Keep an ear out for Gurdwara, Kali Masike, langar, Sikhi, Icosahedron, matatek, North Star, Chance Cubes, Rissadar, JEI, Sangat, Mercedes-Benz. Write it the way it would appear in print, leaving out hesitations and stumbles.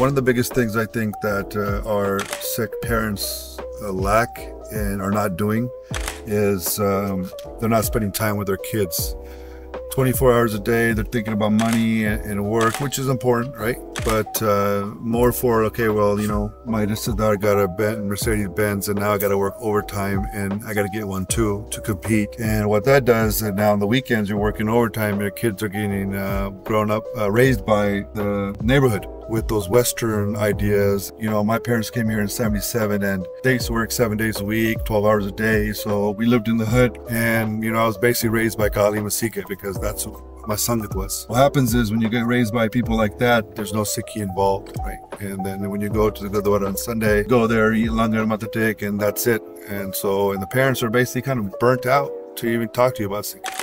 One of the biggest things I think that our Sikh parents lack and are not doing is they're not spending time with their kids. 24 hours a day, they're thinking about money and work, which is important, right? But more for, okay, well, you know, my Rissadar got a Mercedes-Benz and now I got to work overtime and I got to get one too to compete. And what that does, and now on the weekends you're working overtime, your kids are getting grown up, raised by the neighborhood with those Western ideas. You know, my parents came here in '77 and they used to work 7 days a week, 12 hours a day. So we lived in the hood and, you know, I was basically raised by Kali Masike because that's who my sangat was. What happens is when you get raised by people like that, there's no Sikhi involved, right? And then when you go to the Gurdwara on Sunday, go there, eat langar, matatek, and that's it. And so, and the parents are basically kind of burnt out to even talk to you about Sikhi.